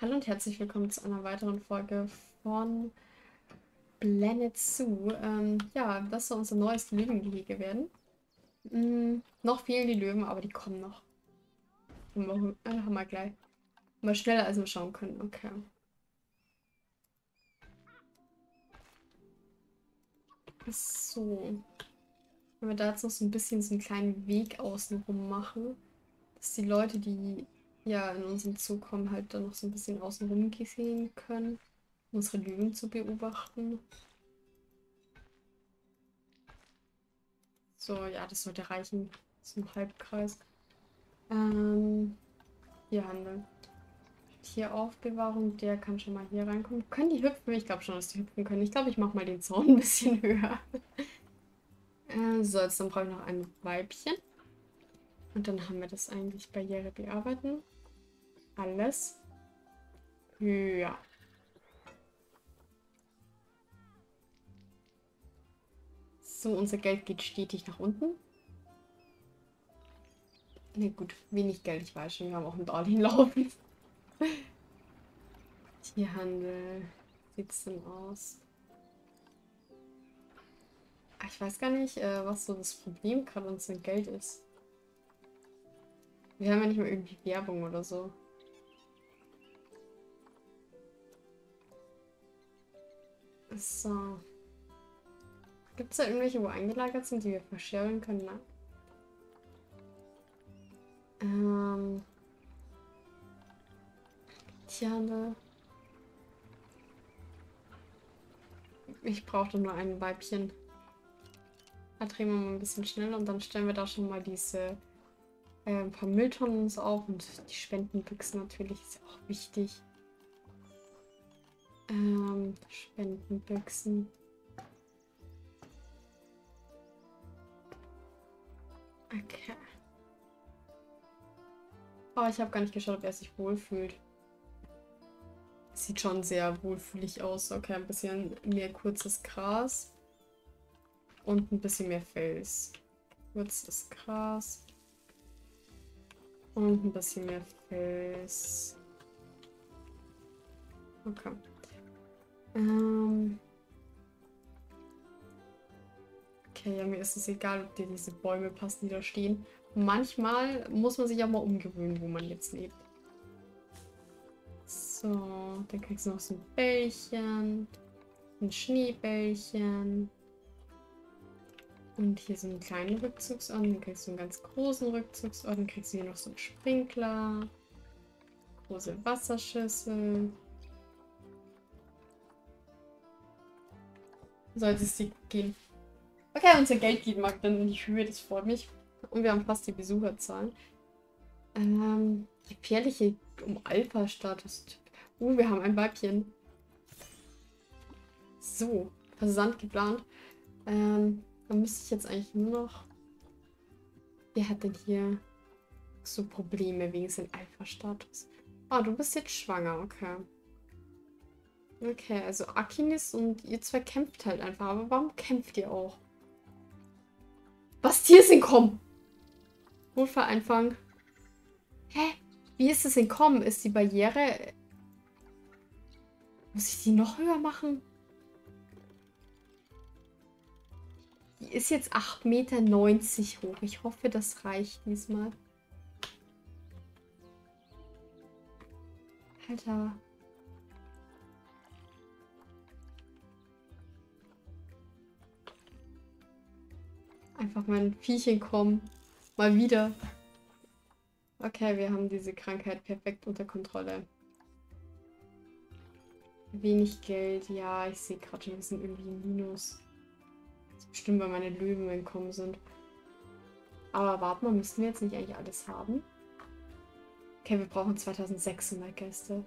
Hallo und herzlich willkommen zu einer weiteren Folge von Planet Zoo. Ja, das soll unser neues Löwengehege werden. Noch fehlen die Löwen, aber die kommen noch. Haben wir gleich. Mal schneller, als wir schauen können. Okay. So. Wenn wir da jetzt noch so ein bisschen so einen kleinen Weg außenrum machen, dass die Leute, die ja in unserem Zoo kommen, halt dann noch so ein bisschen außenrum gehen können, um unsere Löwen zu beobachten. So, ja, das sollte reichen. So ein Halbkreis. Hier Handel. Tieraufbewahrung, der kann schon mal hier reinkommen. Können die hüpfen? Ich glaube schon, dass die hüpfen können. Ich glaube, ich mache mal den Zaun ein bisschen höher. So, jetzt dann brauche ich noch ein Weibchen. Und dann haben wir das eigentlich. Barriere bearbeiten. Alles. Ja. So, unser Geld geht stetig nach unten. Ne gut, wenig Geld, ich weiß schon. Wir haben auch ein Darlehen laufen. Tierhandel. Sieht es denn aus? Ich weiß gar nicht, was so das Problem gerade an so Geld ist. Wir haben ja nicht mal irgendwie Werbung oder so. So. Gibt es da irgendwelche, wo eingelagert sind, die wir verscherben können? Nein. Tierhandel. Ich brauche doch nur ein Weibchen. Da drehen wir mal ein bisschen schneller und dann stellen wir da schon mal diese ein paar Mülltonnen uns auf und die Spendenbüchsen natürlich ist auch wichtig. Spendenbüchsen. Okay. Oh, ich habe gar nicht geschaut, ob er sich wohlfühlt. Sieht schon sehr wohlfühlig aus. Okay, ein bisschen mehr kurzes Gras. Und ein bisschen mehr Fels. Kurzes Gras. Und ein bisschen mehr Fels. Okay. Okay, ja, mir ist es egal, ob dir diese Bäume passen, die da stehen. Manchmal muss man sich auch mal umgewöhnen, wo man jetzt lebt. So, dann kriegst du noch so ein Bällchen. Ein Schneebällchen. Und hier so einen kleinen Rückzugsort, dann kriegst du einen ganz großen Rückzugsort, dann kriegst du hier noch so einen Sprinkler, große Wasserschüssel. So, jetzt ist die gehen. Okay, unser Geld geht mal dann in die Höhe, das freut mich. Und wir haben fast die Besucherzahlen. Gefährliche um Alpha-Status. Wir haben ein Weibchen. So, Versand geplant. Dann müsste ich jetzt eigentlich nur noch... Wer hat denn hier so Probleme wegen seinem Alpha-Status? Ah, du bist jetzt schwanger, okay. Okay, also Akinis und ihr zwei kämpft halt einfach. Aber warum kämpft ihr auch? Was Tier ist entkommen? Wohlvereinfang. Hä? Wie ist es entkommen? Ist die Barriere... Muss ich die noch höher machen? Die ist jetzt 8,90 Meter hoch. Ich hoffe, das reicht diesmal. Alter. Einfach mein Viechchen kommen. Mal wieder. Okay, wir haben diese Krankheit perfekt unter Kontrolle. Wenig Geld. Ja, ich sehe gerade schon, wir sind irgendwie im Minus. Bestimmt, weil meine Löwen entkommen sind. Aber warte mal, müssen wir jetzt nicht eigentlich alles haben? Okay, wir brauchen 2600 Gäste.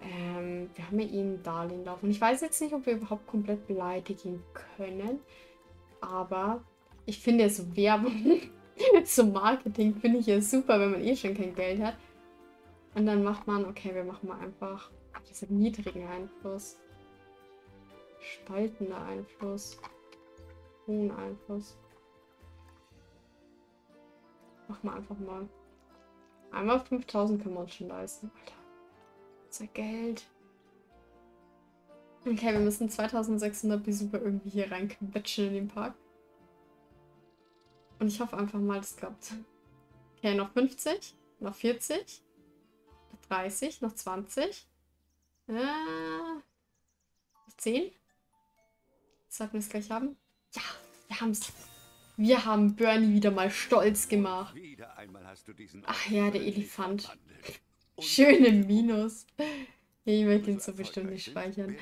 Wir haben ja eh ein Darlehen laufen. Ich weiß jetzt nicht, ob wir überhaupt komplett beleidigen können. Aber ich finde ja so Werbung, so Marketing finde ich ja super, wenn man eh schon kein Geld hat. Und dann macht man, okay, wir machen mal einfach diesen niedrigen Einfluss. Spaltender Einfluss. Hohen Einfluss. Machen wir einfach mal. Einmal 5000 können wir uns schon leisten. Alter. Unser Geld. Okay, wir müssen 2600 Besucher irgendwie hier reinquetschen in den Park. Und ich hoffe einfach mal, das klappt. Okay, noch 50, noch 40, noch 30, noch 20, noch 10. Sollten wir es gleich haben? Ja, wir haben es. Wir haben Bernie wieder mal stolz gemacht. Ach ja, der Elefant. Schöne Minus. Ich möchte ihn so bestimmt nicht speichern.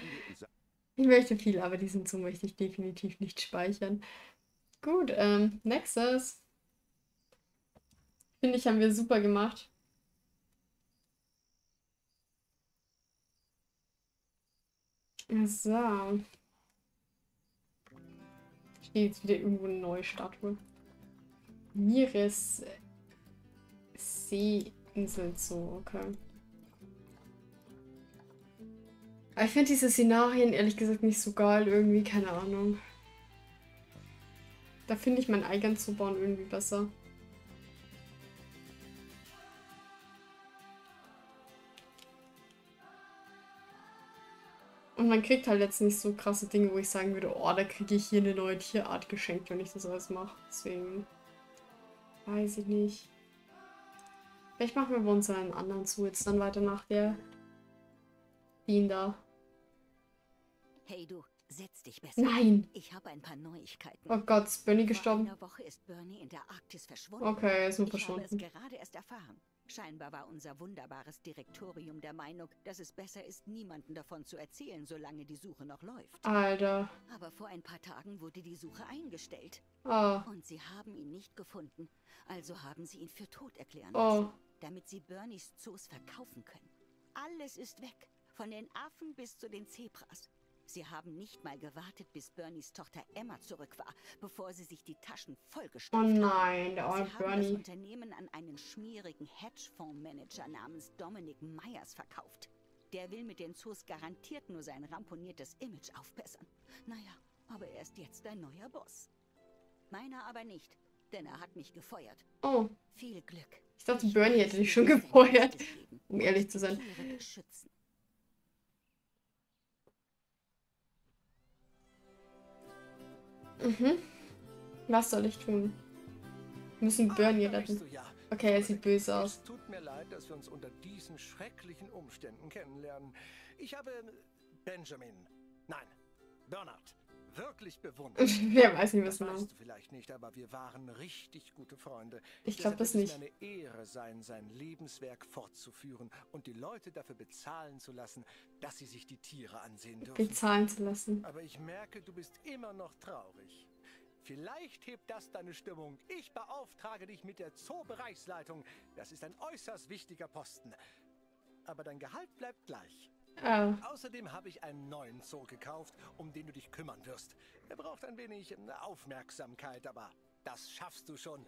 Ich möchte viel, aber diesen Zoo möchte ich definitiv nicht speichern. Gut, nächstes. Finde ich, haben wir super gemacht. So. Steht jetzt wieder irgendwo eine neue Statue. Meeres Seeinsel Zoo, okay. Aber ich finde diese Szenarien ehrlich gesagt nicht so geil irgendwie, keine Ahnung. Da finde ich mein Eigen zu bauen irgendwie besser. Und man kriegt halt jetzt nicht so krasse Dinge, wo ich sagen würde, oh, da kriege ich hier eine neue Tierart geschenkt, wenn ich das alles mache. Deswegen weiß ich nicht. Vielleicht machen wir bei uns einen anderen zu, jetzt dann weiter nach der den da. Hey du, setz dich besser. Nein! Ich habe ein paar Neuigkeiten. Oh Gott, ist Bernie gestorben? Vor einer Woche ist Bernie in der Arktis verschwunden. Okay, er ist nur verschwunden. Ich habe es gerade erst erfahren. Scheinbar war unser wunderbares Direktorium der Meinung, dass es besser ist, niemanden davon zu erzählen, solange die Suche noch läuft. Alter. Aber vor ein paar Tagen wurde die Suche eingestellt. Oh. Und sie haben ihn nicht gefunden. Also haben sie ihn für tot erklären lassen, damit sie Bernies Zoos verkaufen können. Alles ist weg. Von den Affen bis zu den Zebras. Sie haben nicht mal gewartet, bis Bernies Tochter Emma zurück war, bevor sie sich die Taschen vollgestopft haben. Oh nein, der arme Bernie. Sie haben das Unternehmen an einen schmierigen Hedgefondsmanager namens Dominic Myers verkauft. Der will mit den Zoos garantiert nur sein ramponiertes Image aufbessern. Naja, aber er ist jetzt ein neuer Boss. Meiner aber nicht, denn er hat mich gefeuert. Oh. Viel Glück. Ich dachte, Bernie hätte dich schon gefeuert, um ehrlich zu sein. Mhm. Was soll ich tun? Wir müssen Bernie retten. Okay, er sieht böse aus. Es tut mir leid, dass wir uns unter diesen schrecklichen Umständen kennenlernen. Ich habe Benjamin, nein, Bernard, wirklich bewundert. Wer weiß nicht, was man macht. Vielleicht nicht, aber wir waren richtig gute Freunde. Ich glaube das nicht. Es wird eine Ehre sein, sein Lebenswerk fortzuführen und die Leute dafür bezahlen zu lassen, dass sie sich die Tiere ansehen dürfen. Bezahlen zu lassen. Aber ich merke, du bist immer noch traurig. Vielleicht hebt das deine Stimmung. Ich beauftrage dich mit der Zoobereichsleitung. Das ist ein äußerst wichtiger Posten. Aber dein Gehalt bleibt gleich. Oh. Außerdem habe ich einen neuen Zoo gekauft, um den du dich kümmern wirst. Er braucht ein wenig Aufmerksamkeit, aber das schaffst du schon.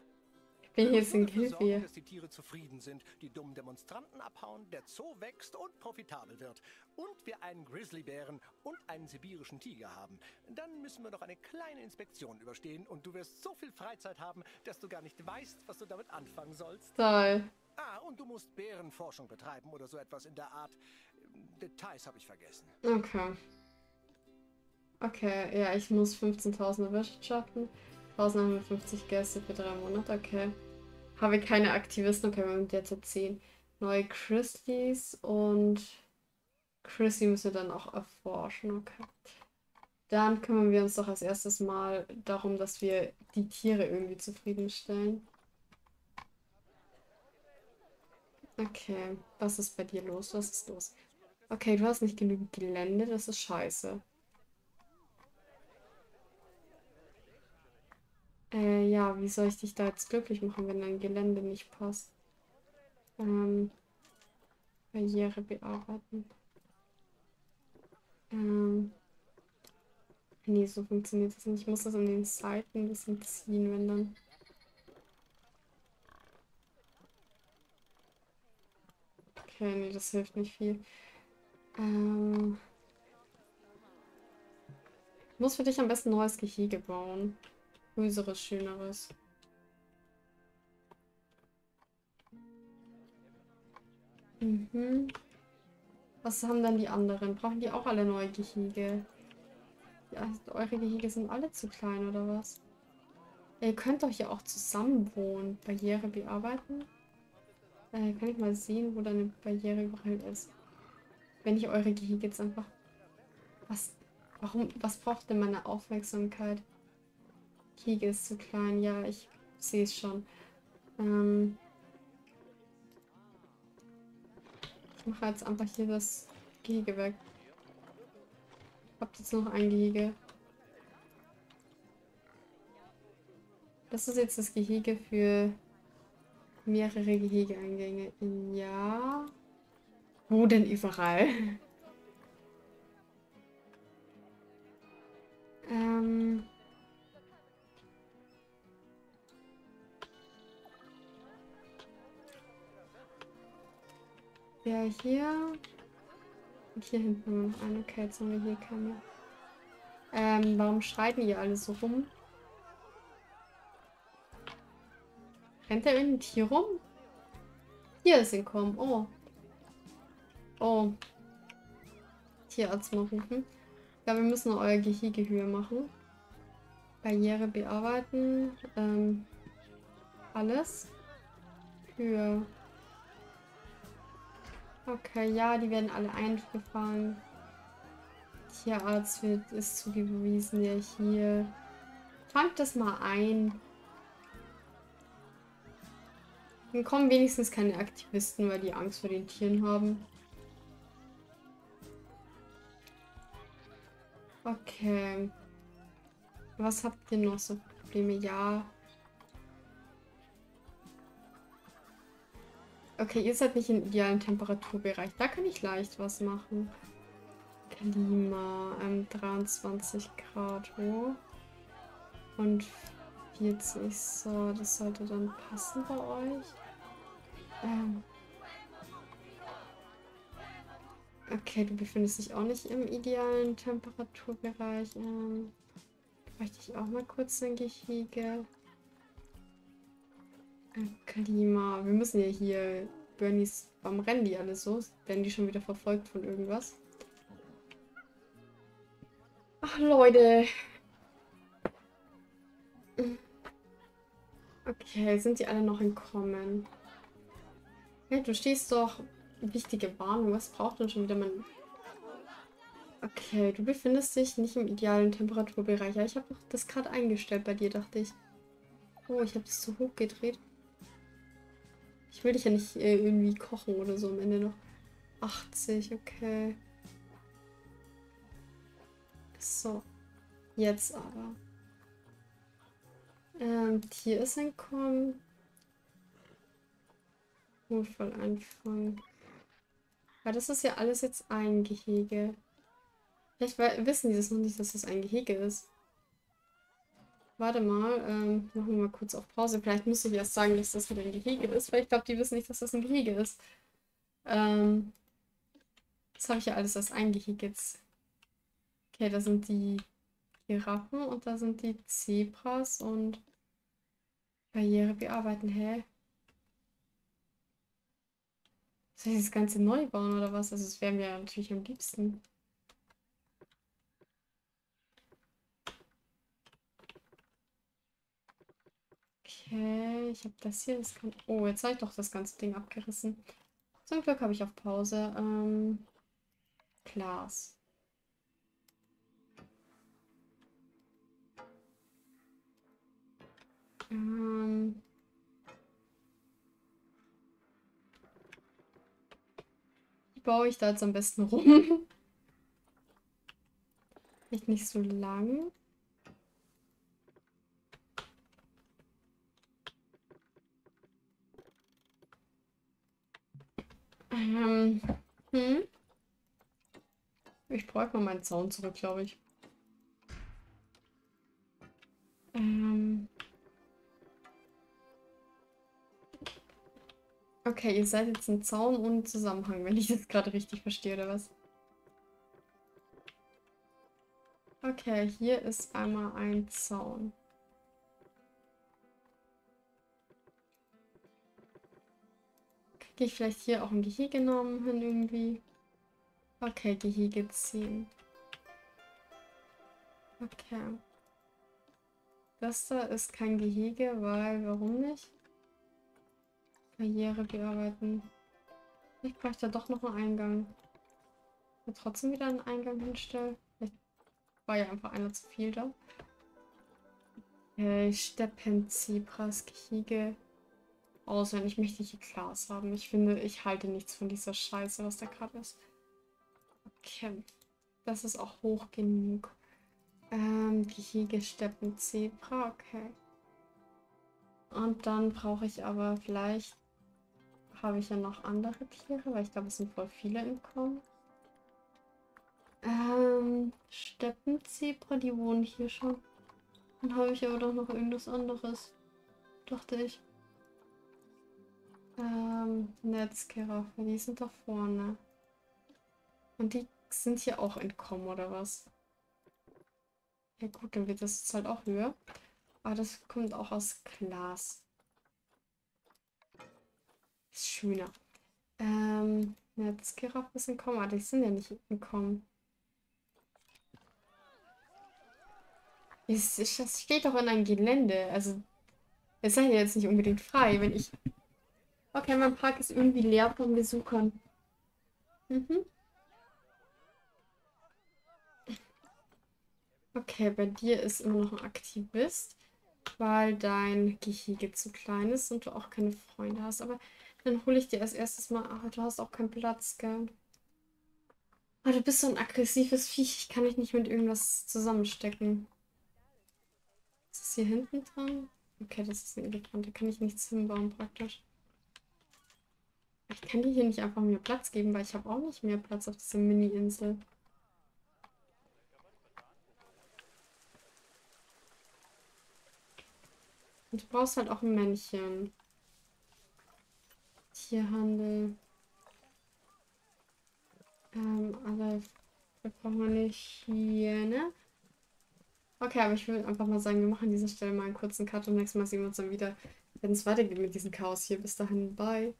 Ich bin hier sind Hilfe, dass die Tiere zufrieden sind, die dummen Demonstranten abhauen, der Zoo wächst und profitabel wird. Und wir einen Grizzlybären und einen sibirischen Tiger haben. Dann müssen wir noch eine kleine Inspektion überstehen und du wirst so viel Freizeit haben, dass du gar nicht weißt, was du damit anfangen sollst. Toll. Ah, und du musst Bärenforschung betreiben oder so etwas in der Art. Details habe ich vergessen. Okay. Okay, ja, ich muss 15.000 erwirtschaften. 1.150 Gäste für 3 Monate, okay. Habe keine Aktivisten, okay, wir haben jetzt 10 neue Christies und Chrissy müssen wir dann auch erforschen, okay. Dann kümmern wir uns doch als erstes mal darum, dass wir die Tiere irgendwie zufriedenstellen. Okay, was ist bei dir los? Was ist los? Okay, du hast nicht genügend Gelände, das ist scheiße. Ja, wie soll ich dich da jetzt glücklich machen, wenn dein Gelände nicht passt? Barriere bearbeiten. Nee, so funktioniert das nicht. Ich muss das an den Seiten ein bisschen ziehen, wenn dann... Okay, nee, das hilft nicht viel. Ich muss für dich am besten ein neues Gehege bauen. Größeres, schöneres. Mhm. Was haben denn die anderen? Brauchen die auch alle neue Gehege? Ja, eure Gehege sind alle zu klein, oder was? Ihr könnt doch hier auch zusammen wohnen. Barriere bearbeiten. Kann ich mal sehen, wo deine Barriere überall ist. Wenn ich eure Gehege jetzt einfach... Was braucht denn meine Aufmerksamkeit? Gehege ist zu klein. Ja, ich sehe es schon. Ich mache jetzt einfach hier das Gehege weg. Habt jetzt noch ein Gehege. Das ist jetzt das Gehege für mehrere Gehegeeingänge. Ja. Wo denn überall? Ja, hier. Und hier hinten noch eine. Okay, jetzt haben wir hier keine. Warum schreiten hier alle so rum? Rennt da irgendein Tier rum? Hier ist entkommen. Oh. Oh. Tierarzt mal rufen. Ich glaube, wir müssen euer Gehege höher machen. Barriere bearbeiten. Alles. Höher. Okay, ja, die werden alle eingefahren. Tierarzt wird, ist zugewiesen. Ja, hier. Fangt das mal ein. Dann kommen wenigstens keine Aktivisten, weil die Angst vor den Tieren haben. Okay. Was habt ihr noch so Probleme? Ja. Okay, ihr seid nicht im idealen Temperaturbereich. Da kann ich leicht was machen. Klima, 23 Grad hoch. Und 40. So, das sollte dann passen bei euch. Okay, du befindest dich auch nicht im idealen Temperaturbereich. Bräuchte ich auch mal kurz ein Gehege. Klima. Wir müssen ja hier Bernies... Warum rennen die alle so? Werden die schon wieder verfolgt von irgendwas? Ach, Leute. Okay, sind die alle noch entkommen? Ja, du stehst doch... Wichtige Warnung. Was braucht denn schon wieder man... Okay, du befindest dich nicht im idealen Temperaturbereich. Ja, ich habe das gerade eingestellt bei dir, dachte ich. Oh, ich habe das zu hoch gedreht. Ich will dich ja nicht irgendwie kochen oder so am Ende noch. 80, okay. So. Jetzt aber. Tier ist entkommen. Notfall anfangen. Weil das ist ja alles jetzt ein Gehege. Vielleicht wissen die das noch nicht, dass das ein Gehege ist. Warte mal, machen wir mal kurz auf Pause. Vielleicht müsste ich erst sagen, dass das wieder ein Gehege ist, weil ich glaube, die wissen nicht, dass das ein Gehege ist. Das habe ich ja alles als ein Gehege jetzt. Okay, da sind die Giraffen und da sind die Zebras und Barriere bearbeiten. Hä? Soll ich das Ganze neu bauen oder was? Also das wäre mir natürlich am liebsten. Okay, ich habe das hier. Das kann... Oh, jetzt habe ich doch das ganze Ding abgerissen. Zum Glück habe ich auf Pause. Glas. Baue ich da jetzt am besten rum. nicht so lang. Ich brauche mal meinen Zaun zurück, glaube ich. Okay, ihr seid jetzt ein Zaun ohne Zusammenhang, wenn ich das gerade richtig verstehe, oder was? Okay, hier ist einmal ein Zaun. Kriege ich vielleicht hier auch ein Gehege genommen hin irgendwie? Okay, Gehege ziehen. Okay. Das da ist kein Gehege, weil, warum nicht? Karriere bearbeiten. Ich bräuchte da doch noch einen Eingang. Ich will trotzdem wieder einen Eingang hinstellen. Vielleicht war ja einfach einer zu viel da. Okay, Steppenzebras, Gehege. Außer ich möchte hier Glas haben. Ich finde, ich halte nichts von dieser Scheiße, was da gerade ist. Okay. Das ist auch hoch genug. Gehege, Steppen, Zebra, okay. Und dann brauche ich aber vielleicht... Habe ich ja noch andere Tiere, weil ich glaube, es sind voll viele im Korn. Steppenzebra, die wohnen hier schon. Dann habe ich aber doch noch irgendwas anderes. Dachte ich. Netzgiraffe, die sind da vorne. Und die sind hier auch entkommen, oder was? Ja gut, dann wird das jetzt halt auch höher. Aber das kommt auch aus Glas. Ist schöner. Netzgiraffe sind entkommen, aber die sind ja nicht entkommen. Das steht doch in einem Gelände. Also, es ist ja jetzt nicht unbedingt frei, wenn ich... Okay, mein Park ist irgendwie leer von Besuchern. Okay, bei dir ist immer noch ein Aktivist, weil dein Gehege zu klein ist und du auch keine Freunde hast. Aber dann hole ich dir als erstes mal... Ach, du hast auch keinen Platz, gell? Oh, du bist so ein aggressives Viech. Ich kann dich nicht mit irgendwas zusammenstecken. Ist das hier hinten dran? Okay, das ist ein Elefant. Da kann ich nichts hinbauen praktisch. Ich kann dir hier nicht einfach mehr Platz geben, weil ich habe auch nicht mehr Platz auf dieser Mini-Insel. Und du brauchst halt auch ein Männchen. Tierhandel. Aber das brauchen wir nicht hier, ne? Okay, aber ich würde einfach mal sagen, wir machen an dieser Stelle mal einen kurzen Cut und nächstes Mal sehen wir uns dann wieder, wenn es weitergeht mit diesem Chaos hier. Bis dahin, bye.